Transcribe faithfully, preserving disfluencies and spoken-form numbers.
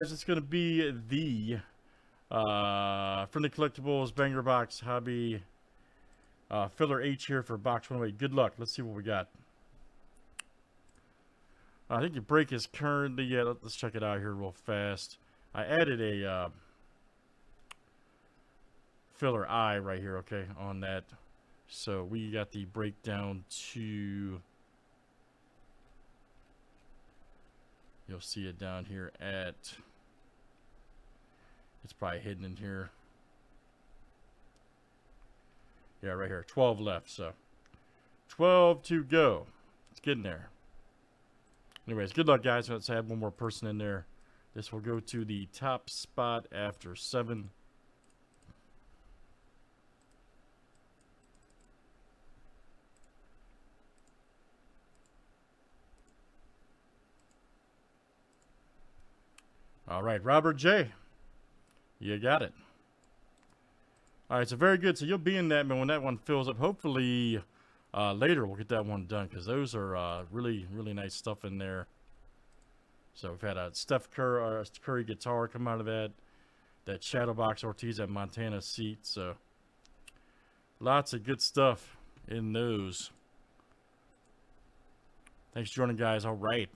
This is going to be the uh, Friendly Collectibles Banger Box Hobby uh, filler H here for box one oh eight. Good luck. Let's see what we got. I think the break is currently, yeah, let's check it out here real fast. I added a uh, filler I right here, okay, on that. So we got the breakdown to, you'll see it down here at, it's probably hidden in here. Yeah, right here, twelve left, so twelve to go. It's getting there. Anyways, good luck, guys. Let's add one more person in there. This will go to the top spot after seven. All right, Robert J, you got it. All right, so very good. So you'll be in that, man, when that one fills up. Hopefully uh, later we'll get that one done, because those are uh, really, really nice stuff in there. So we've had a Steph Curry, uh, Curry guitar come out of that, that Shadowbox Ortiz at Montana seat. So lots of good stuff in those. Thanks for joining, guys. All right.